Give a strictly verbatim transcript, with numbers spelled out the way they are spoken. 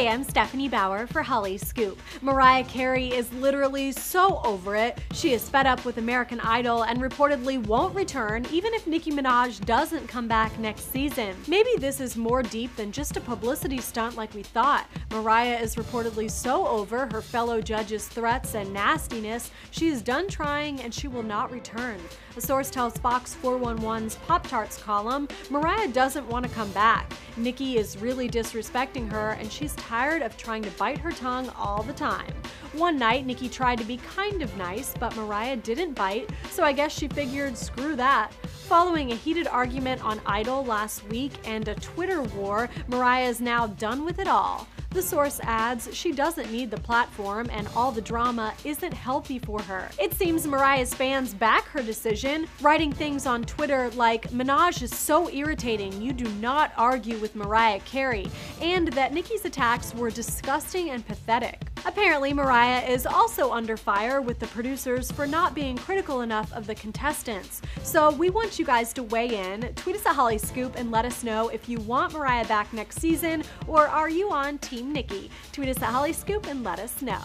Hey, I'm Stephanie Bauer for HollyScoop. Mariah Carey is literally so over it. She is fed up with American Idol and reportedly won't return even if Nicki Minaj doesn't come back next season. Maybe this is more deep than just a publicity stunt like we thought. Mariah is reportedly so over her fellow judges' threats and nastiness, she is done trying and she will not return. A source tells Fox four eleven's Pop Tarts column, Mariah doesn't want to come back. Nicki is really disrespecting her and she's tired of trying to bite her tongue all the time. One night, Nicki tried to be kind of nice, but Mariah didn't bite, so I guess she figured, screw that. Following a heated argument on Idol last week and a Twitter war, Mariah is now done with it all. The source adds, she doesn't need the platform and all the drama isn't healthy for her. It seems Mariah's fans back her decision, writing things on Twitter like, Minaj is so irritating, you do not argue with Mariah Carey, and that Nicki's attacks were disgusting and pathetic. Apparently, Mariah is also under fire with the producers for not being critical enough of the contestants. So we want you guys to weigh in. Tweet us at HollyScoop and let us know if you want Mariah back next season or are you on Team Nicki? Tweet us at HollyScoop and let us know.